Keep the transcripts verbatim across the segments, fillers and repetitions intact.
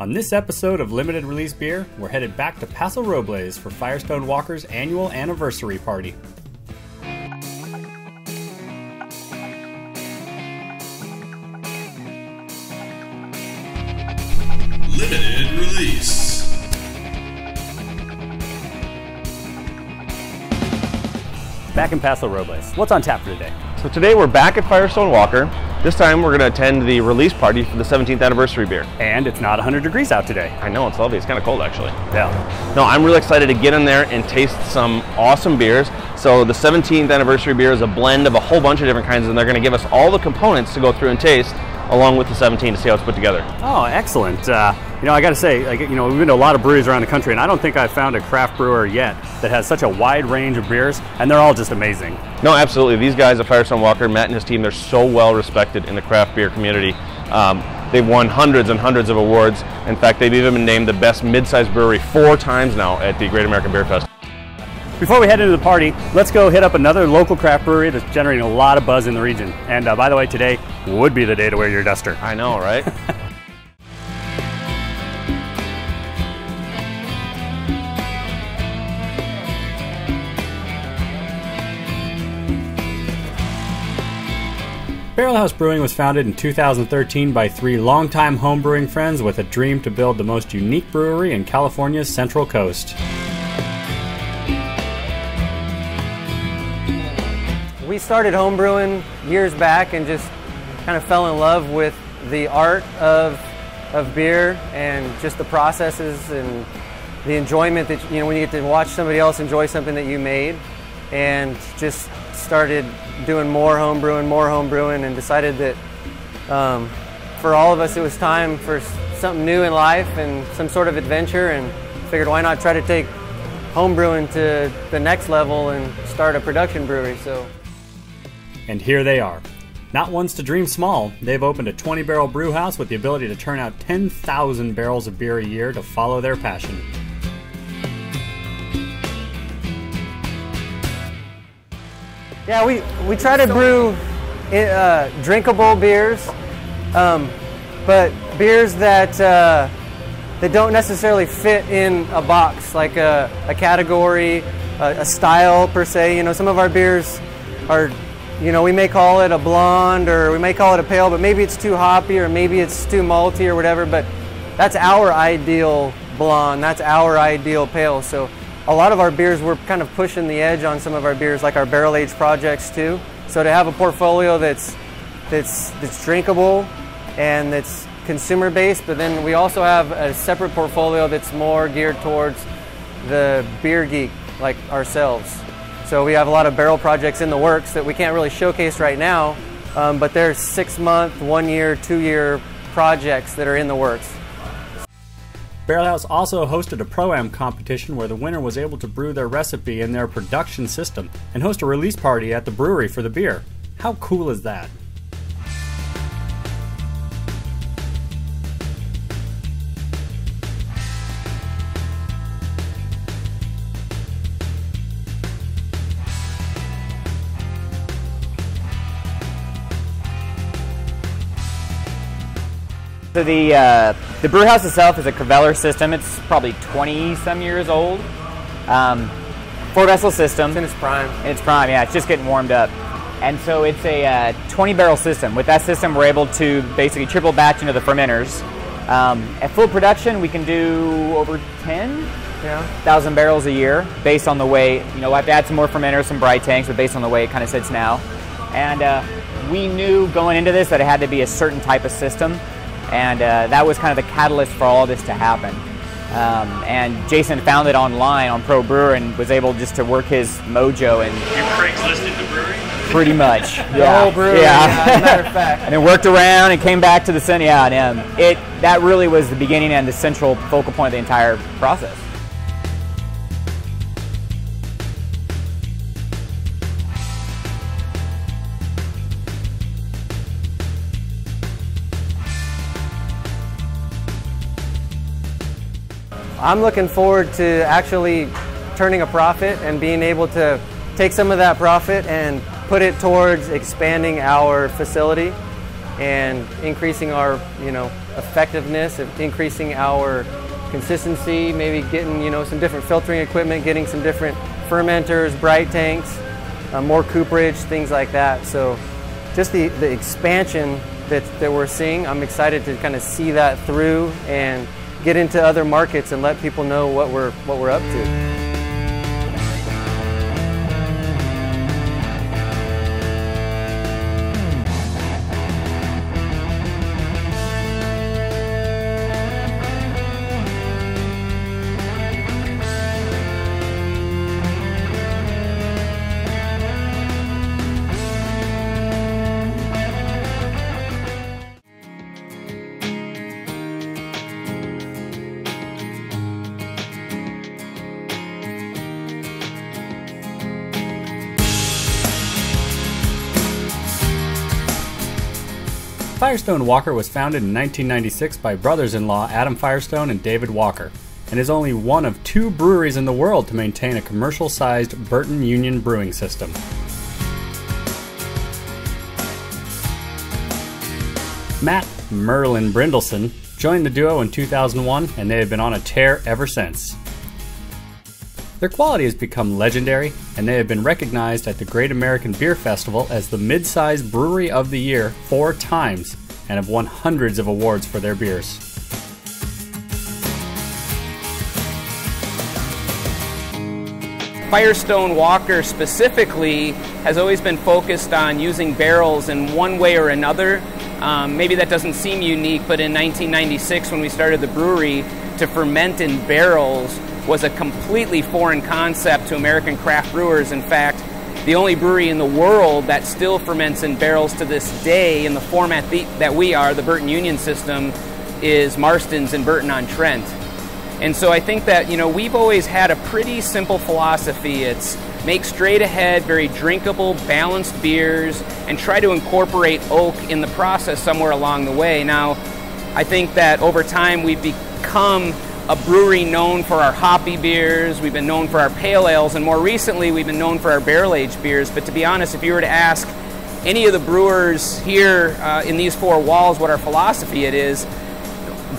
On this episode of Limited Release Beer, we're headed back to Paso Robles for Firestone Walker's annual anniversary party. Limited Release. Back in Paso Robles. What's on tap for today? So today we're back at Firestone Walker. This time we're going to attend the release party for the seventeenth anniversary beer. And it's not one hundred degrees out today. I know, it's lovely. It's kind of cold actually. Yeah. No, I'm really excited to get in there and taste some awesome beers. So the seventeenth anniversary beer is a blend of a whole bunch of different kinds, and they're going to give us all the components to go through and taste along with the seventeen to see how it's put together. Oh, excellent. Uh, you know, I got to say, like, you know, we've been to a lot of breweries around the country, and I don't think I've found a craft brewer yet that has such a wide range of beers, and they're all just amazing. No, absolutely. These guys at Firestone Walker, Matt and his team, they're so well respected in the craft beer community. Um, they've won hundreds and hundreds of awards. In fact, they've even been named the best mid-sized brewery four times now at the Great American Beer Festival. Before we head into the party, let's go hit up another local craft brewery that's generating a lot of buzz in the region. And uh, by the way, today would be the day to wear your duster. I know, right? Barrel House Brewing was founded in two thousand thirteen by three longtime home brewing friends with a dream to build the most unique brewery in California's Central Coast. We started homebrewing years back and just kind of fell in love with the art of, of beer and just the processes and the enjoyment that, you know, when you get to watch somebody else enjoy something that you made, and just started doing more homebrewing, more homebrewing, and decided that um, for all of us it was time for something new in life and some sort of adventure, and figured why not try to take homebrewing to the next level and start a production brewery. So. And here they are. Not ones to dream small, they've opened a twenty barrel brew house with the ability to turn out ten thousand barrels of beer a year to follow their passion. Yeah, we, we try to brew uh, drinkable beers, um, but beers that, uh, that don't necessarily fit in a box, like a, a category, a, a style per se. You know, some of our beers are, you know, we may call it a blonde or we may call it a pale, but maybe it's too hoppy or maybe it's too malty or whatever, but that's our ideal blonde, that's our ideal pale. So a lot of our beers, we're kind of pushing the edge on some of our beers, like our barrel aged projects too. So to have a portfolio that's, that's, that's drinkable and that's consumer based, but then we also have a separate portfolio that's more geared towards the beer geek like ourselves. So we have a lot of barrel projects in the works that we can't really showcase right now, um, but they're six-month, one-year, two-year projects that are in the works. Barrel House also hosted a Pro-Am competition where the winner was able to brew their recipe in their production system and host a release party at the brewery for the beer. How cool is that? So the, uh, the brew house itself is a Criveller system. It's probably twenty some years old. Um, four vessel system. It's in its prime. In its prime, yeah. It's just getting warmed up. And so it's a uh, twenty barrel system. With that system, we're able to basically triple batch into the fermenters. Um, at full production, we can do over ten thousand yeah. barrels a year based on the way, you know, we'll have to add some more fermenters, some bright tanks, but based on the way it kind of sits now. And uh, we knew going into this that it had to be a certain type of system. And uh, that was kind of the catalyst for all this to happen. Um, and Jason found it online on Pro Brewer and was able just to work his mojo and. You Craigslisted the brewery? Pretty much. Yeah. The whole brewery. Yeah. Yeah, as a matter of fact. And it worked around and came back to the center. Yeah, and um, it that really was the beginning and the central focal point of the entire process. I'm looking forward to actually turning a profit and being able to take some of that profit and put it towards expanding our facility and increasing our, you know, effectiveness, of increasing our consistency, maybe getting, you know, some different filtering equipment, getting some different fermenters, bright tanks, uh, more cooperage, things like that. So just the, the expansion that, that we're seeing, I'm excited to kind of see that through and get into other markets and let people know what we're, what we're up to. Firestone Walker was founded in nineteen ninety-six by brothers-in-law Adam Firestone and David Walker, and is only one of two breweries in the world to maintain a commercial-sized Burton Union brewing system. Matt Merlin Brynildson joined the duo in two thousand one, and they have been on a tear ever since. Their quality has become legendary, and they have been recognized at the Great American Beer Festival as the mid-sized brewery of the year four times, and have won hundreds of awards for their beers. Firestone Walker specifically has always been focused on using barrels in one way or another. Um, maybe that doesn't seem unique, but in nineteen ninety-six, when we started the brewery, to ferment in barrels was a completely foreign concept to American craft brewers. In fact, the only brewery in the world that still ferments in barrels to this day in the format that we are, the Burton Union system, is Marston's in Burton-on-Trent. And so I think that, you know, we've always had a pretty simple philosophy. It's make straight ahead, very drinkable, balanced beers, and try to incorporate oak in the process somewhere along the way. Now, I think that over time we've become a brewery known for our hoppy beers, we've been known for our pale ales, and more recently we've been known for our barrel-aged beers. But to be honest, if you were to ask any of the brewers here uh, in these four walls what our philosophy it is,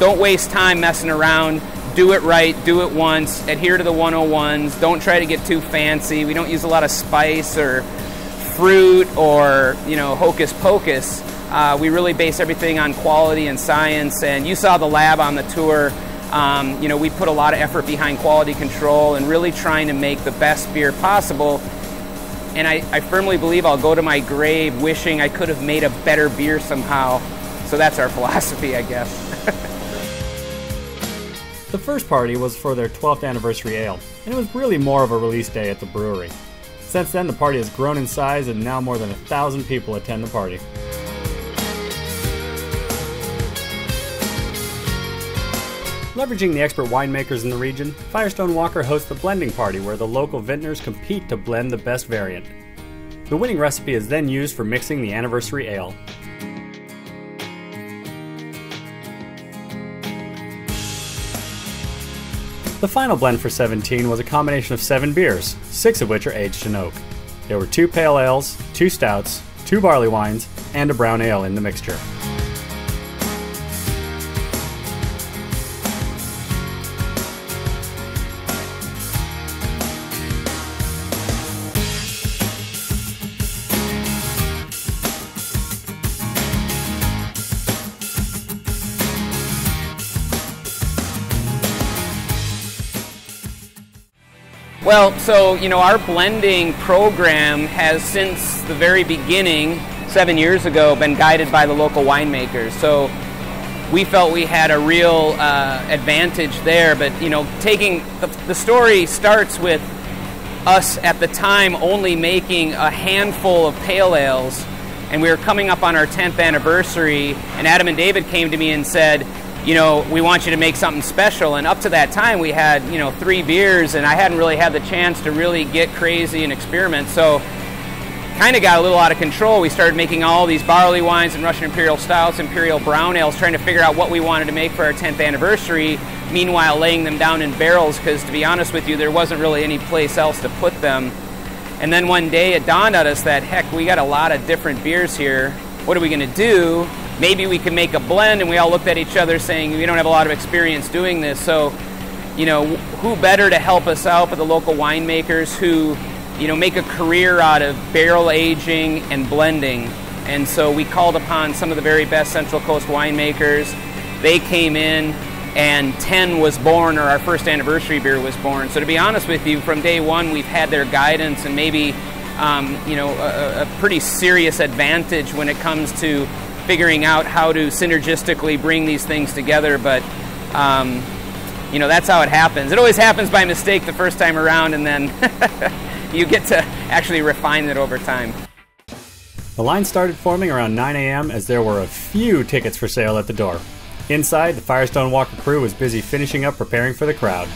don't waste time messing around, do it right, do it once, adhere to the one oh ones, don't try to get too fancy, we don't use a lot of spice or fruit or, you know, hocus pocus. Uh, we really base everything on quality and science, and you saw the lab on the tour. Um, you know, we put a lot of effort behind quality control and really trying to make the best beer possible. And I, I firmly believe I'll go to my grave wishing I could have made a better beer somehow. So that's our philosophy, I guess. The first party was for their twelfth anniversary ale, and it was really more of a release day at the brewery. Since then, the party has grown in size, and now more than a thousand people attend the party. Leveraging the expert winemakers in the region, Firestone Walker hosts the blending party where the local vintners compete to blend the best variant. The winning recipe is then used for mixing the anniversary ale. The final blend for seventeen was a combination of seven beers, six of which are aged in oak. There were two pale ales, two stouts, two barley wines, and a brown ale in the mixture. Well, so, you know, our blending program has since the very beginning, seven years ago, been guided by the local winemakers. So we felt we had a real uh, advantage there. But, you know, taking the, the story starts with us at the time only making a handful of pale ales. And we were coming up on our tenth anniversary. And Adam and David came to me and said, you know, we want you to make something special. And up to that time we had, you know, three beers, and I hadn't really had the chance to really get crazy and experiment. So kind of got a little out of control. We started making all these barley wines and Russian Imperial Stouts, Imperial Brown Ales, trying to figure out what we wanted to make for our tenth anniversary, meanwhile laying them down in barrels because, to be honest with you, there wasn't really any place else to put them. And then one day it dawned on us that, heck, we got a lot of different beers here. What are we going to do? maybe we can make a blend. And we all looked at each other saying, we don't have a lot of experience doing this. So, you know, who better to help us out but the local winemakers who, you know, make a career out of barrel aging and blending. And so we called upon some of the very best Central Coast winemakers. They came in and ten was born, or our first anniversary beer was born. So to be honest with you, from day one, we've had their guidance and maybe um, you know, a, a pretty serious advantage when it comes to figuring out how to synergistically bring these things together. But um, you know, that's how it happens. It always happens by mistake the first time around, and then you get to actually refine it over time. The line started forming around nine A M as there were a few tickets for sale at the door. Inside, the Firestone Walker crew was busy finishing up preparing for the crowd.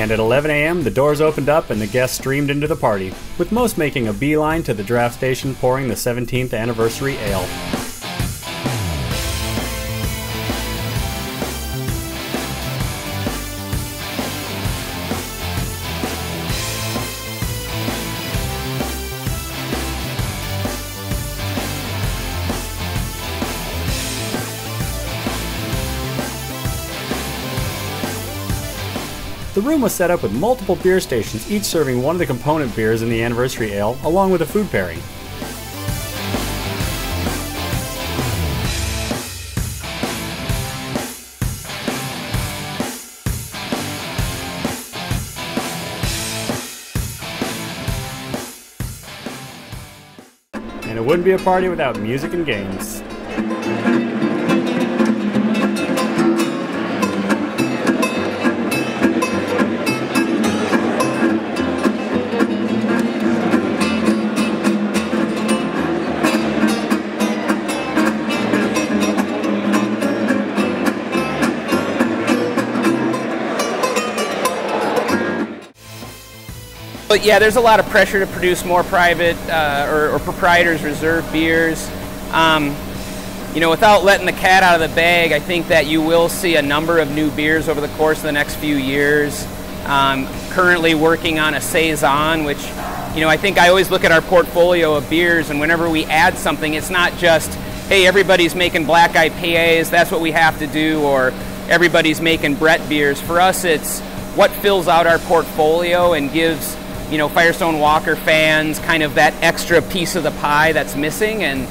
And at eleven A M, the doors opened up and the guests streamed into the party, with most making a beeline to the draft station pouring the seventeenth anniversary ale. The room was set up with multiple beer stations, each serving one of the component beers in the anniversary ale, along with a food pairing. And it wouldn't be a party without music and games. But yeah, there's a lot of pressure to produce more private uh, or, or proprietors reserve beers. Um, you know, without letting the cat out of the bag, I think that you will see a number of new beers over the course of the next few years. Um, currently working on a Saison, which, you know, I think I always look at our portfolio of beers, and whenever we add something, it's not just, hey, everybody's making black I P As, that's what we have to do, or everybody's making Brett beers. For us, it's what fills out our portfolio and gives, you know, Firestone Walker fans kind of that extra piece of the pie that's missing. And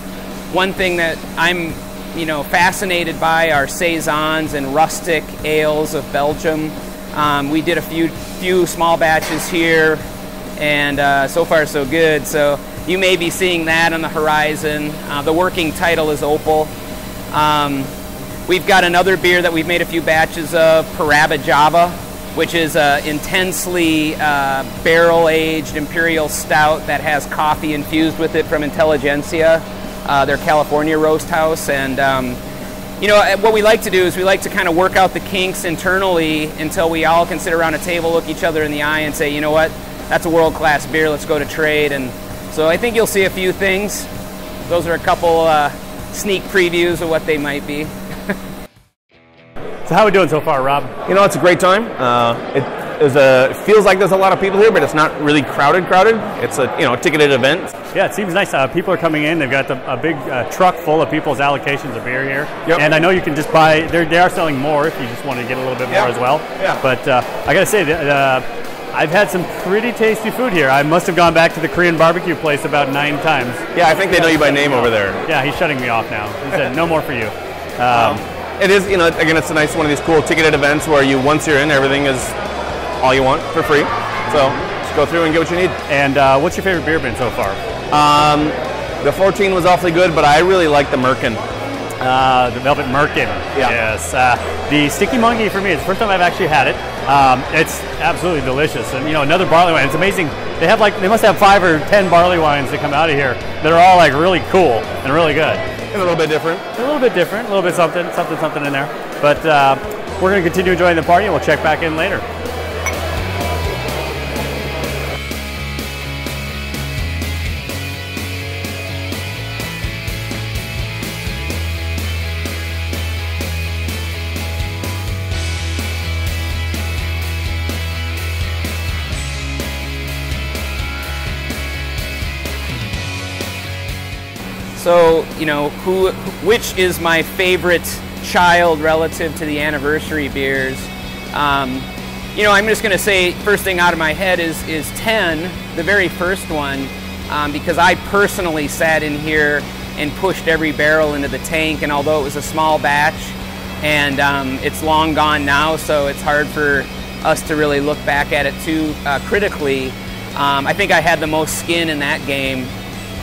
one thing that I'm, you know, fascinated by are Saisons and rustic ales of Belgium. Um, we did a few few small batches here, and uh, so far so good. So you may be seeing that on the horizon. Uh, the working title is Opal. Um, we've got another beer that we've made a few batches of, Parabajava, which is an intensely uh, barrel-aged imperial stout that has coffee infused with it from Intelligentsia, uh, their California roast house. And um, you know, what we like to do is we like to kind of work out the kinks internally until we all can sit around a table, look each other in the eye, and say, you know what, that's a world-class beer. Let's go to trade. And so I think you'll see a few things. Those are a couple uh, sneak previews of what they might be. So how are we doing so far, Rob? You know, it's a great time. Uh, it, is a, it feels like there's a lot of people here, but it's not really crowded crowded. It's a, you know, ticketed event. Yeah, it seems nice. Uh, people are coming in. They've got the, a big uh, truck full of people's allocations of beer here. Yep. And I know you can just buy, they are selling more if you just want to get a little bit yep. more as well. Yeah. But uh, I got to say, that, uh, I've had some pretty tasty food here. I must have gone back to the Korean barbecue place about nine times. Yeah, I think they know you by name over there. Yeah, he's shutting me off now. He said, no more for you. Um, um, It is, you know, again, it's a nice one of these cool ticketed events where you, once you're in, everything is all you want for free. So just go through and get what you need. And uh, what's your favorite beer been so far? Um, the fourteen was awfully good, but I really like the Merkin. Uh, the Velvet Merkin. Yeah. Yes. Uh, the Stickee Monkee for me, it's the first time I've actually had it. Um, it's absolutely delicious. And, you know, another barley wine. It's amazing. They have like, they must have five or ten barley wines that come out of here that are all like really cool and really good. A little bit different. A little bit different. A little bit something, something, something in there. But uh, we're going to continue enjoying the party, and we'll check back in later. So, you know, who, which is my favorite child relative to the anniversary beers? Um, you know, I'm just going to say first thing out of my head is, is ten, the very first one, um, because I personally sat in here and pushed every barrel into the tank, and although it was a small batch, and um, it's long gone now, so it's hard for us to really look back at it too uh, critically. Um, I think I had the most skin in that game.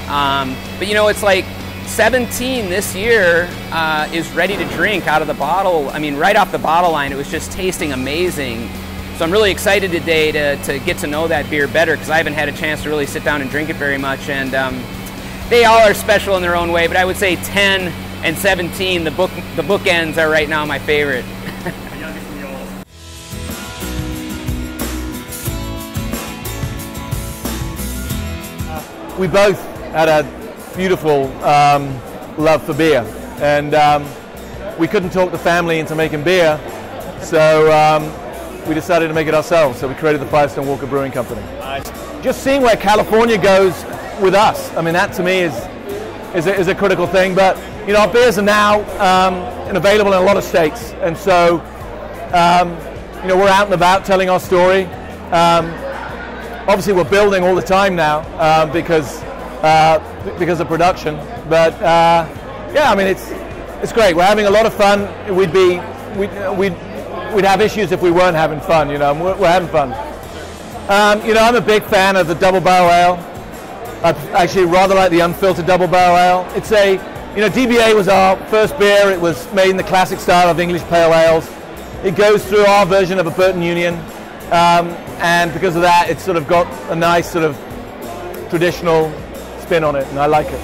Um, but you know, it's like seventeen this year uh, is ready to drink out of the bottle. I mean, right off the bottle line, it was just tasting amazing. So I'm really excited today to, to get to know that beer better, because I haven't had a chance to really sit down and drink it very much. And um, they all are special in their own way, but I would say ten and seventeen, the book, the bookends are right now my favorite. We both had a beautiful um, love for beer, and um, we couldn't talk the family into making beer, so um, we decided to make it ourselves. So we created the Firestone Walker Brewing Company. Nice. Just seeing where California goes with us, I mean, that to me is is a, is a critical thing. But you know, our beers are now um, and available in a lot of states, and so um, you know, we're out and about telling our story. Um, Obviously, we're building all the time now uh, because uh, because of production. But uh, yeah, I mean, it's it's great. We're having a lot of fun. We'd be we'd we'd, we'd have issues if we weren't having fun. You know, we're, we're having fun. Um, you know, I'm a big fan of the double barrel ale. I actually rather like the unfiltered double barrel ale. It's a you know D B A was our first beer. It was made in the classic style of English pale ales. It goes through our version of a Burton Union. Um, and because of that, it's sort of got a nice sort of traditional spin on it, and I like it.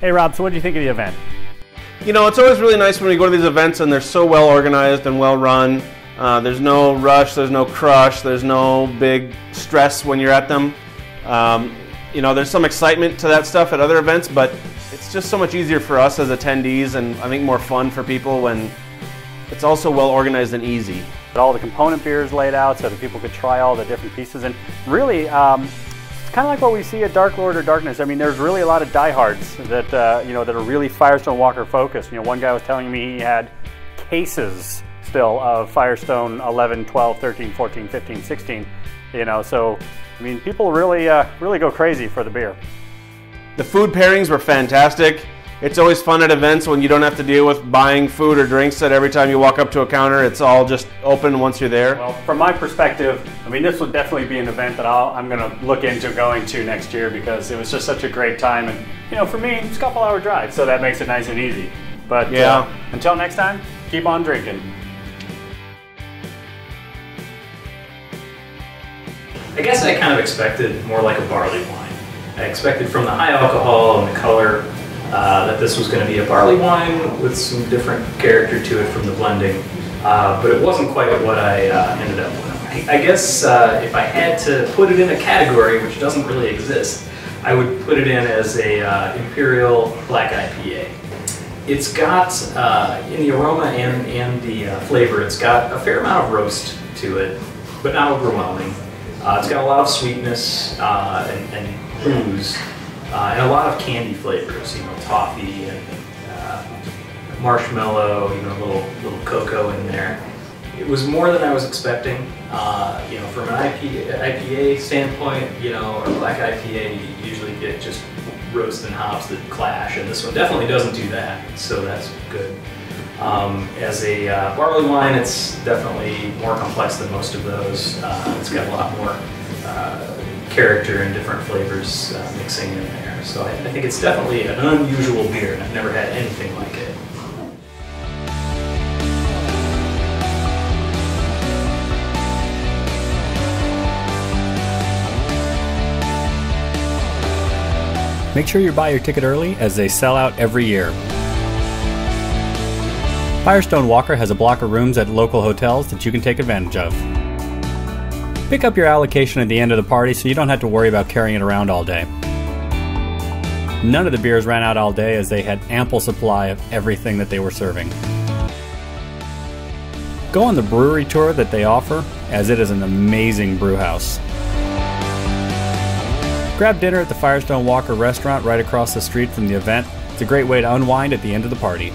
Hey Rob, so what do you think of the event? You know, it's always really nice when we go to these events and they're so well organized and well run. Uh, there's no rush, there's no crush, there's no big stress when you're at them. Um, you know, there's some excitement to that stuff at other events, but it's just so much easier for us as attendees, and I think more fun for people when it's also well organized and easy. All the component beers laid out so that people could try all the different pieces, and really, um, it's kind of like what we see at Dark Lord or Darkness. I mean, there's really a lot of diehards that uh, you know that are really Firestone Walker focused. You know, one guy was telling me he had cases still of Firestone eleven, twelve, thirteen, fourteen, fifteen, sixteen. You know, so I mean, people really, uh, really go crazy for the beer. The food pairings were fantastic. It's always fun at events when you don't have to deal with buying food or drinks that every time you walk up to a counter, it's all just open once you're there. Well, from my perspective, I mean, this will definitely be an event that I'll, I'm going to look into going to next year, because it was just such a great time. And, you know, for me, it's a couple hour drive, so that makes it nice and easy. But yeah. Uh, until next time, keep on drinking. I guess I kind of expected more like a barley wine. I expected from the high alcohol and the color Uh, that this was going to be a barley wine with some different character to it from the blending, uh, but it wasn't quite what I uh, ended up with. I guess uh, if I had to put it in a category, which doesn't really exist, I would put it in as a uh, Imperial Black I P A. It's got, uh, in the aroma and, and the uh, flavor, it's got a fair amount of roast to it, but not overwhelming. Uh, it's got a lot of sweetness uh, and, and booze. Uh, and a lot of candy flavors, you know, toffee and uh, marshmallow, you know, a little, little cocoa in there. It was more than I was expecting. Uh, you know, from an I P A standpoint, you know, or black I P A, you usually get just roast and hops that clash, and this one definitely doesn't do that, so that's good. Um, as a uh, barley wine, it's definitely more complex than most of those. Uh, it's got a lot more uh, character and different flavors uh, mixing in there. So I, I think it's definitely an unusual beer, and I've never had anything like it. Make sure you buy your ticket early, as they sell out every year. Firestone Walker has a block of rooms at local hotels that you can take advantage of. Pick up your allocation at the end of the party so you don't have to worry about carrying it around all day. None of the beers ran out all day as they had ample supply of everything that they were serving. Go on the brewery tour that they offer, as it is an amazing brew house. Grab dinner at the Firestone Walker restaurant right across the street from the event. It's a great way to unwind at the end of the party.